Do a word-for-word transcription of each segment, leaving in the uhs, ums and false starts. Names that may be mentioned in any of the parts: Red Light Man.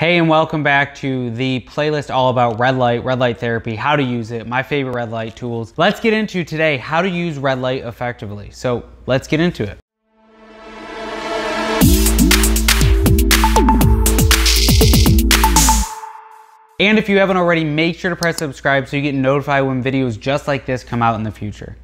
Hey, and welcome back to the playlist all about red light, red light therapy, how to use it, my favorite red light tools. Let's get into today, how to use red light effectively. So let's get into it. And if you haven't already, make sure to press subscribe so you get notified when videos just like this come out in the future.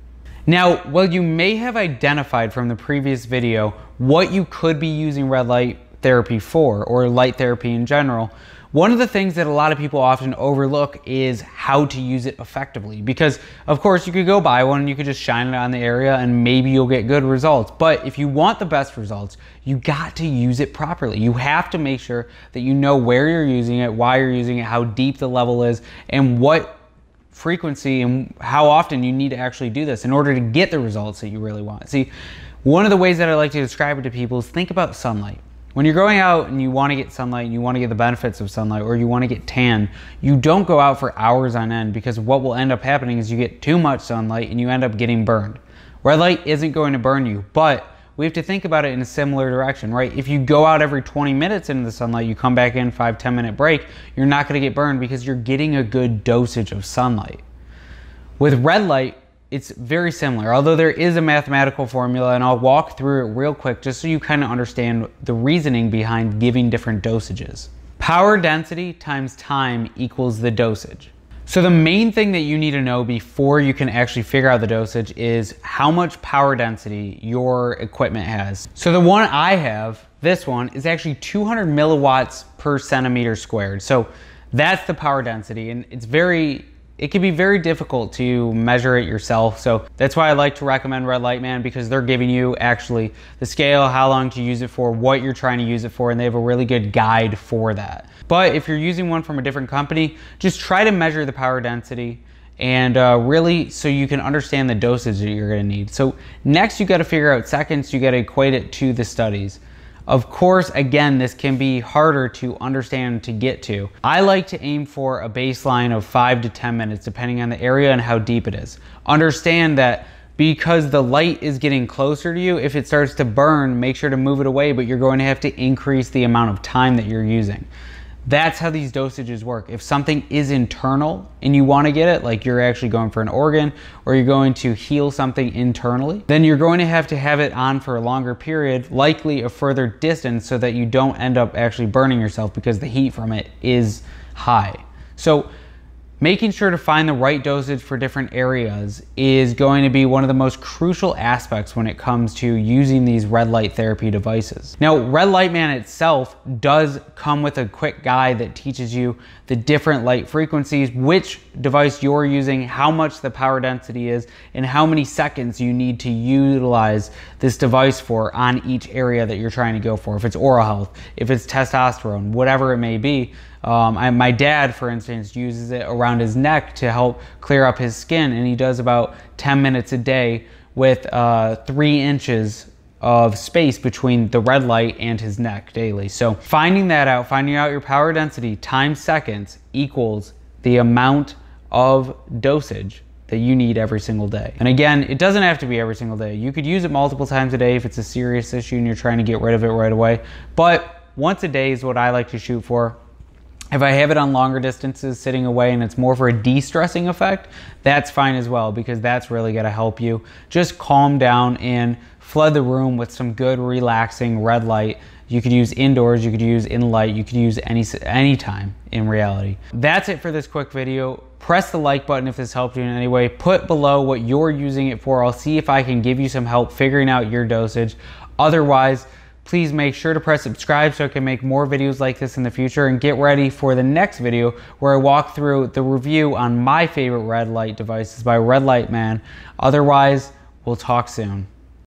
Now, while you may have identified from the previous video what you could be using red light therapy for, or light therapy in general, one of the things that a lot of people often overlook is how to use it effectively. Because of course you could go buy one and you could just shine it on the area and maybe you'll get good results. But if you want the best results, you got to use it properly. You have to make sure that you know where you're using it, why you're using it, how deep the level is, and what frequency and how often you need to actually do this in order to get the results that you really want. See, one of the ways that I like to describe it to people is think about sunlight. When you're going out and you want to get sunlight and you want to get the benefits of sunlight, or you want to get tan, you don't go out for hours on end, because what will end up happening is you get too much sunlight and you end up getting burned. Red light isn't going to burn you, but we have to think about it in a similar direction, right? If you go out every twenty minutes into the sunlight, you come back in five, ten minute break, you're not going to get burned because you're getting a good dosage of sunlight. With red light, it's very similar, although there is a mathematical formula, and I'll walk through it real quick just so you kind of understand the reasoning behind giving different dosages. Power density times time equals the dosage. So the main thing that you need to know before you can actually figure out the dosage is how much power density your equipment has. So the one I have, this one, is actually two hundred milliwatts per centimeter squared. So that's the power density, and it's very It can be very difficult to measure it yourself. So that's why I like to recommend Red Light Man, because they're giving you actually the scale, how long to use it for, what you're trying to use it for, and they have a really good guide for that. But if you're using one from a different company, just try to measure the power density and uh, really so you can understand the dosage that you're gonna need. So next you gotta figure out seconds, you gotta equate it to the studies. Of course, again, this can be harder to understand to get to. I like to aim for a baseline of five to ten minutes, depending on the area and how deep it is. Understand that because the light is getting closer to you, if it starts to burn, make sure to move it away, but you're going to have to increase the amount of time that you're using. That's how these dosages work. If something is internal and you want to get it, like you're actually going for an organ or you're going to heal something internally, then you're going to have to have it on for a longer period, likely a further distance, so that you don't end up actually burning yourself because the heat from it is high. So making sure to find the right dosage for different areas is going to be one of the most crucial aspects when it comes to using these red light therapy devices. Now, Red Light Man itself does come with a quick guide that teaches you the different light frequencies, which device you're using, how much the power density is, and how many seconds you need to utilize this device for on each area that you're trying to go for. If it's oral health, if it's testosterone, whatever it may be. Um, I, my dad, for instance, uses it around his neck to help clear up his skin, and he does about ten minutes a day with uh, three inches of space between the red light and his neck daily. So finding that out, finding out your power density times seconds equals the amount of dosage that you need every single day. And again, it doesn't have to be every single day. You could use it multiple times a day if it's a serious issue and you're trying to get rid of it right away. But once a day is what I like to shoot for. If I have it on longer distances sitting away and it's more for a de-stressing effect, that's fine as well, because that's really gonna help you just calm down and flood the room with some good relaxing red light. You could use indoors, you could use in light, you could use any any time in reality. That's it for this quick video. Press the like button if this helped you in any way. Put below what you're using it for. I'll see if I can give you some help figuring out your dosage. Otherwise, please make sure to press subscribe so I can make more videos like this in the future, and get ready for the next video where I walk through the review on my favorite red light devices by Red Light Man. Otherwise, we'll talk soon.